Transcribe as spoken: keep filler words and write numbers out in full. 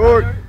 Good.